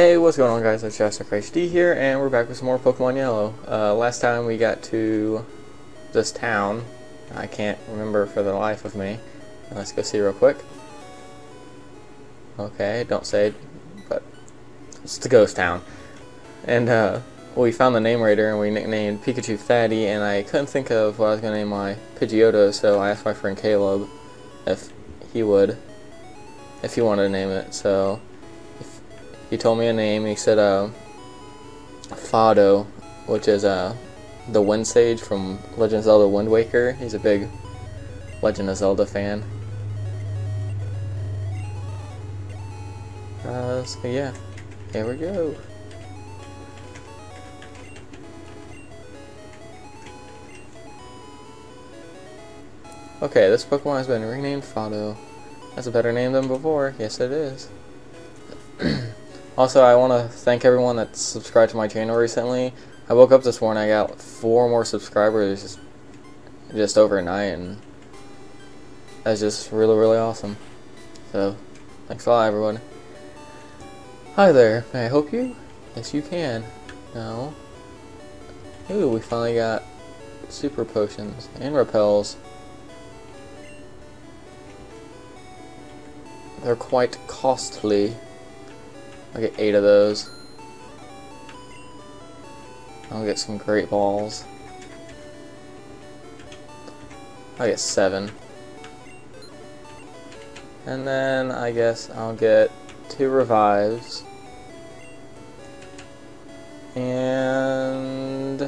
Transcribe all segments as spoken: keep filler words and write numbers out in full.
Hey, what's going on, guys? It's ShadowStalkerHD here, and we're back with some more Pokemon Yellow. Uh, last time we got to this town. I can't remember for the life of me. Let's go see real quick. Okay, don't say, but it's the ghost town. And uh, we found the name raider, and we nicknamed Pikachu Fatty, and I couldn't think of what I was going to name my Pidgeotto, so I asked my friend Caleb if he would, if he wanted to name it, so... He told me a name. He said uh, Fado, which is uh, the Wind Sage from Legend of Zelda Wind Waker. He's a big Legend of Zelda fan. Uh, so yeah, here we go. Okay, this Pokemon has been renamed Fado. That's a better name than before. Yes, it is. Also, I want to thank everyone that subscribed to my channel recently. I woke up this morning, I got four more subscribers just, just overnight, and that's just really, really awesome. So, thanks a lot, everyone. Hi there, may I help you? Yes, you can. No. Ooh, we finally got super potions and repels. They're quite costly. I'll get eight of those. I'll get some great balls. I'll get seven. And then I guess I'll get two revives. And...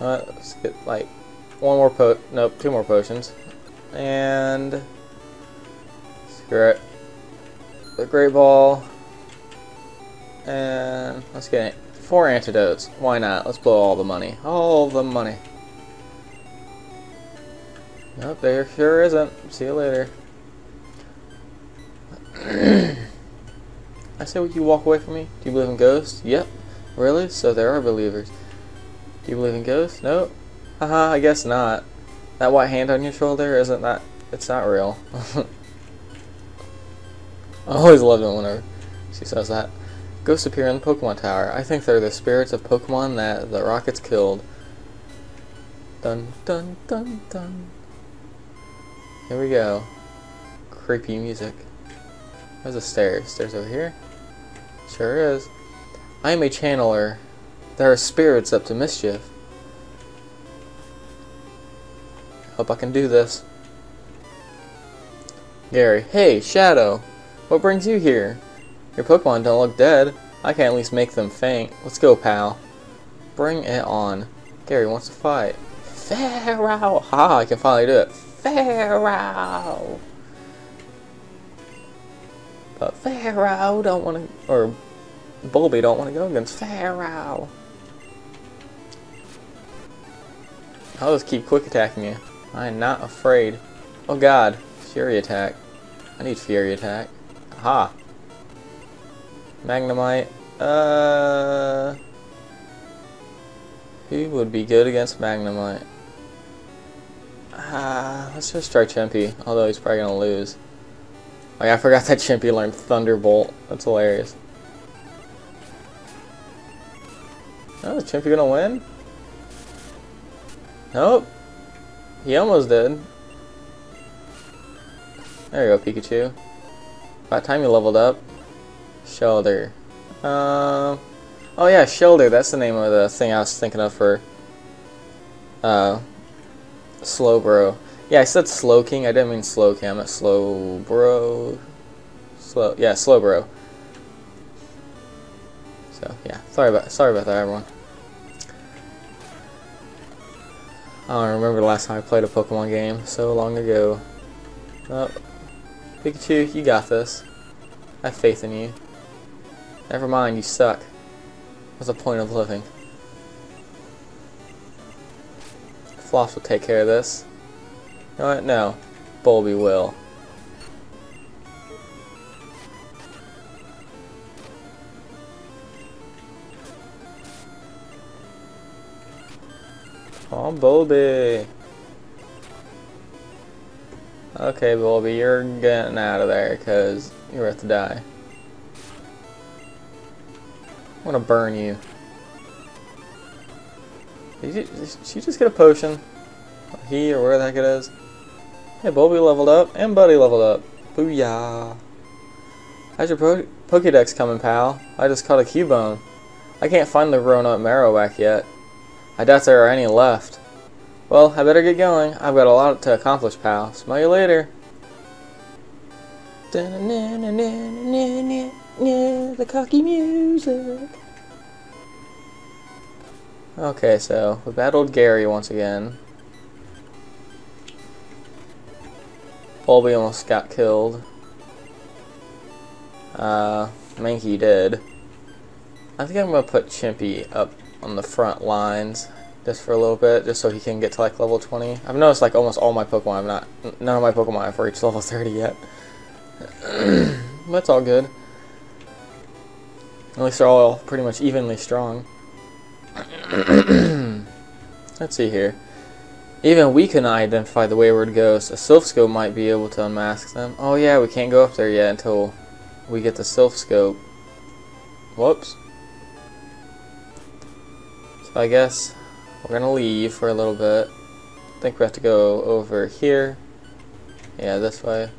Uh, let's get like one more po- nope, two more potions. And... Great. The Great Ball. And let's get it. Four antidotes. Why not? Let's blow all the money. All the money. Nope, there sure isn't. See you later. I say, would you walk away from me? Do you believe in ghosts? Yep. Really? So there are believers. Do you believe in ghosts? Nope. Haha, I guess not. That white hand on your shoulder isn't that. It's not real. I always loved it whenever she says that. Ghosts appear in the Pokemon Tower. I think they're the spirits of Pokemon that the Rockets killed. Dun dun dun dun. Here we go. Creepy music. There's a stair. Stairs over here? Sure is. I am a channeler. There are spirits up to mischief. Hope I can do this. Gary. Hey, Shadow! What brings you here? Your Pokemon don't look dead. I can at least make them faint. Let's go, pal. Bring it on. Gary wants to fight. Pharaoh! Ha, I can finally do it. Pharaoh! But Pharaoh don't want to... Or Bulby don't want to go against Pharaoh. I'll just keep quick attacking you. I am not afraid. Oh god. Fury attack. I need Fury attack. Aha! Magnemite. Uh, who would be good against Magnemite? Ah, uh, let's just try Chimpy. Although he's probably gonna lose. Like I forgot that Chimpy learned Thunderbolt. That's hilarious. Oh, is Chimpy gonna win? Nope. He almost did. There you go, Pikachu. About time you leveled up. Shelder. Um, oh yeah, Shelder. That's the name of the thing I was thinking of for uh, Slowbro. Yeah, I said Slow King. I didn't mean Slow King. I meant Slowbro. Slow. Yeah, Slowbro. So yeah, sorry about sorry about that, everyone. I don't remember the last time I played a Pokemon game so long ago. Oh. Pikachu, you got this. I have faith in you. Never mind, you suck. What's the point of living? Flops will take care of this. You know what? No. Bulby will. Oh, Bulby. Okay, Bulby, you're getting out of there because you're about to die. I'm gonna burn you. Did, you. did she just get a potion? He or where the heck it is? Hey, Bulby leveled up and Buddy leveled up. Booyah! How's your po Pokedex coming, pal? I just caught a Cubone. I can't find the grown-up Marowak yet. I doubt there are any left. Well, I better get going. I've got a lot to accomplish, pal. Smell you later. The cocky music. Okay, so we battled Gary once again. Bulby almost got killed. Uh, Mankey did. I think I'm gonna put Chimpy up on the front lines just for a little bit, just so he can get to like level twenty. I've noticed like almost all my Pokemon, I'm not, none of my Pokemon have reached level thirty yet. That's all good. At least they're all pretty much evenly strong. Let's see here. Even we can identify the wayward ghosts. A Silph Scope might be able to unmask them. Oh yeah, we can't go up there yet until we get the Silph Scope. Whoops. So I guess we're gonna leave for a little bit. I think we have to go over here. Yeah, this way.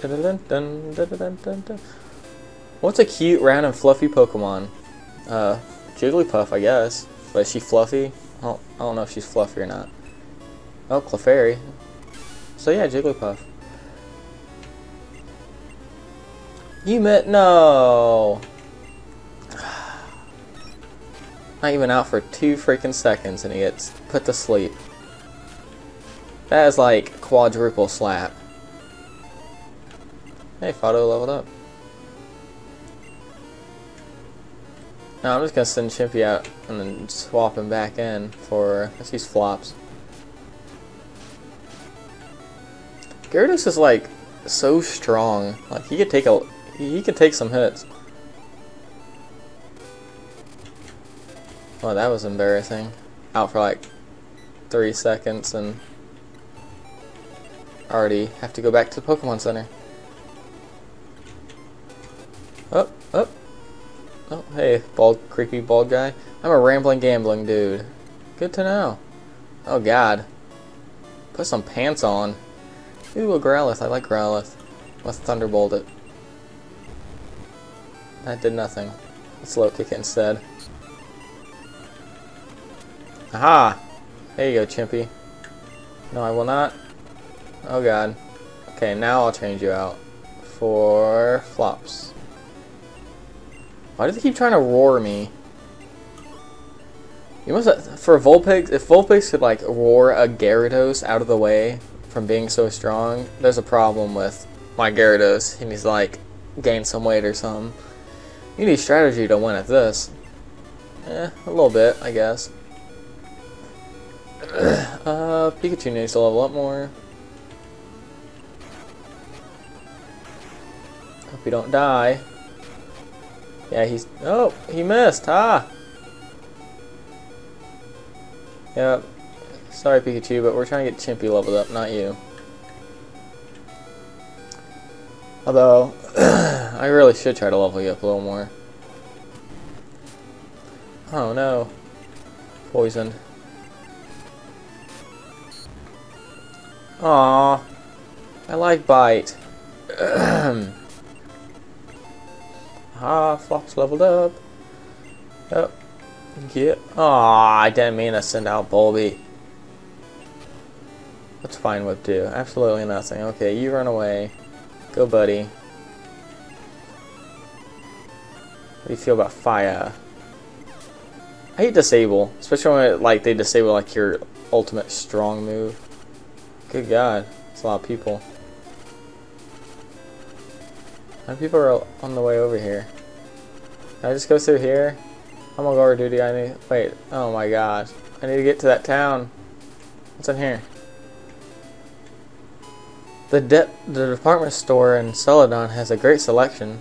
Dun dun dun dun dun dun dun. What's a cute, round, and fluffy Pokemon? Uh, Jigglypuff, I guess. But is she fluffy? I don't, I don't know if she's fluffy or not. Oh, Clefairy. So yeah, Jigglypuff. You met no. Not even out for two freaking seconds and he gets put to sleep. That is like quadruple slap. Hey, Fado leveled up. Now I'm just gonna send Chimpy out and then swap him back in for, let's use Flops. Gyarados is like so strong. Like he could take a he could take some hits. Well, that was embarrassing. Out for like three seconds and already have to go back to the Pokemon Center. Up, up. Oh, hey, bald, creepy bald guy. I'm a rambling, gambling dude. Good to know. Oh, God. Put some pants on. Ooh, a Growlithe. I like Growlithe. Let's Thunderbolt it. That did nothing. Let's low kick it instead. Aha! There you go, Chimpy. No, I will not. Oh, God. Okay, now I'll change you out for Flops. Why do they keep trying to roar me? You must, for Vulpix, if Vulpix could like roar a Gyarados out of the way from being so strong, there's a problem with my Gyarados. He needs to like gain some weight or something. You need strategy to win at this. Eh, a little bit, I guess. uh, Pikachu needs to level up more. Hope you don't die. Yeah, he's... Oh, he missed, huh? Yep. Sorry, Pikachu, but we're trying to get Chimpy leveled up, not you. Although, I really should try to level you up a little more. Oh, no. Poisoned. Aww. I like Bite. Ah, Flops leveled up. Yep. Yeah. Aw, I didn't mean to send out Bulby. What's Fine Whip do? Absolutely nothing. Okay, you run away. Go, Buddy. How do you feel about fire? I hate disable. Especially when like they disable like your ultimate strong move. Good God. That's a lot of people. How many people are on the way over here? Can I just go through here? I'm on guard duty. I need. Wait. Oh my gosh. I need to get to that town. What's in here? The de the department store in Celadon has a great selection.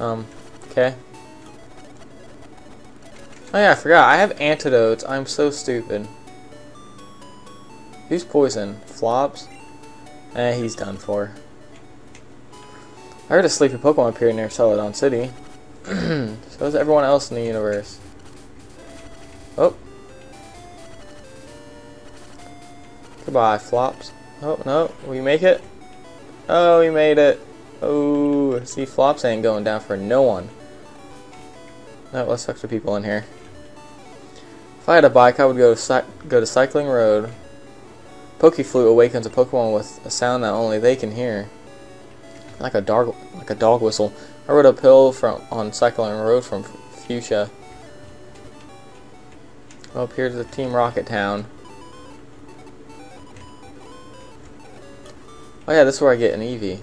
Um. Okay. Oh yeah, I forgot. I have antidotes. I'm so stupid. Use poison. Flops. Eh, he's done for. I heard a sleepy Pokemon appeared near Celadon City. So is everyone else in the universe. Oh. Goodbye, Flops. Oh, no. We make it? Oh, we made it. Oh, see, Flops ain't going down for no one. No, let's talk to people in here. If I had a bike, I would go to, go to Cycling Road. Pokeflute awakens a Pokemon with a sound that only they can hear. Like a dog, like a dog whistle. I rode uphill from on Cycling Road from Fuchsia. Up here's the Team Rocket town. Oh yeah, this is where I get an Eevee.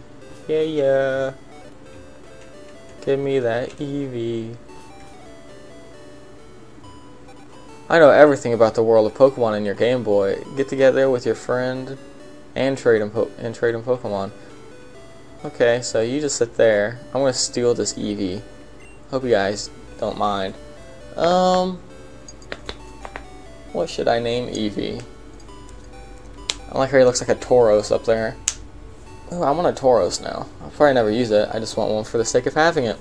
Yeah, yeah. Give me that Eevee. I know everything about the world of Pokemon in your Game Boy. Get together with your friend and trade him po and trade him Pokemon. Okay, so you just sit there. I'm gonna steal this Eevee. Hope you guys don't mind. Um, what should I name Eevee? I like how he looks like a Tauros up there. Oh, I want a Tauros now. I'll probably never use it. I just want one for the sake of having it.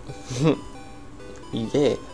Yeah.